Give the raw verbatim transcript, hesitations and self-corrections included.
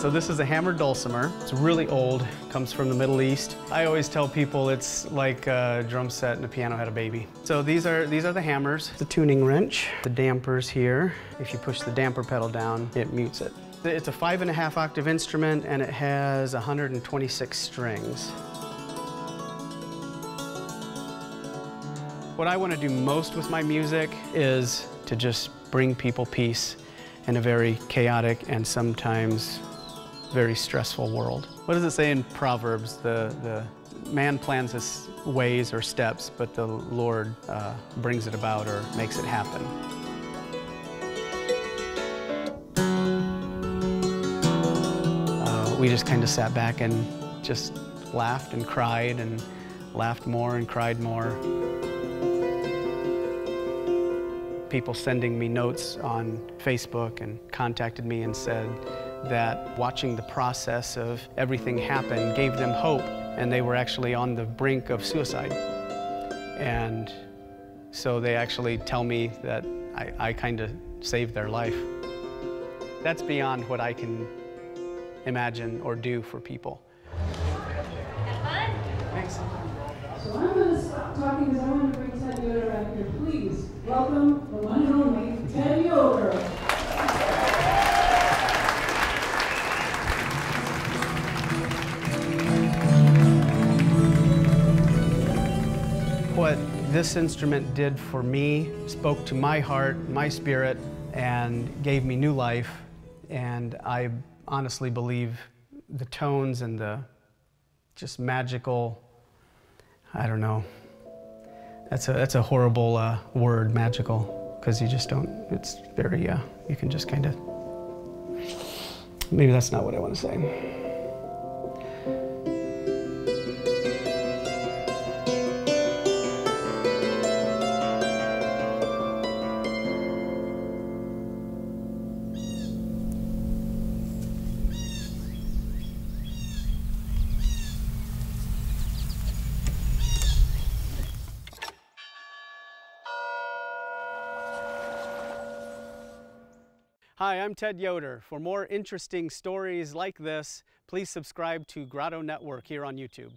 So this is a hammered dulcimer. It's really old, comes from the Middle East. I always tell people it's like a drum set and a piano had a baby. So these are, these are the hammers, the tuning wrench, the dampers here. If you push the damper pedal down, it mutes it. It's a five and a half octave instrument and it has one hundred twenty-six strings. What I want to do most with my music is to just bring people peace in a very chaotic and sometimes very stressful world. What does it say in Proverbs? The, the man plans his ways or steps, but the Lord uh, brings it about or makes it happen. Uh, we just kind of sat back and just laughed and cried and laughed more and cried more. People sending me notes on Facebook and contacted me and said that watching the process of everything happen gave them hope, and they were actually on the brink of suicide. And so they actually tell me that I, I kind of saved their life. That's beyond what I can imagine or do for people. Have fun. Thanks. So I'm going to stop talking because I want to bring Ted Yoder up here, please. Welcome, the one and only Ted Yoder. What this instrument did for me spoke to my heart, my spirit, and gave me new life. And I honestly believe the tones and the just magical, I don't know. That's a, that's a horrible uh, word, magical, because you just don't, it's very, uh, you can just kind of, maybe that's not what I want to say. Hi, I'm Ted Yoder. For more interesting stories like this, please subscribe to Grotto Network here on YouTube.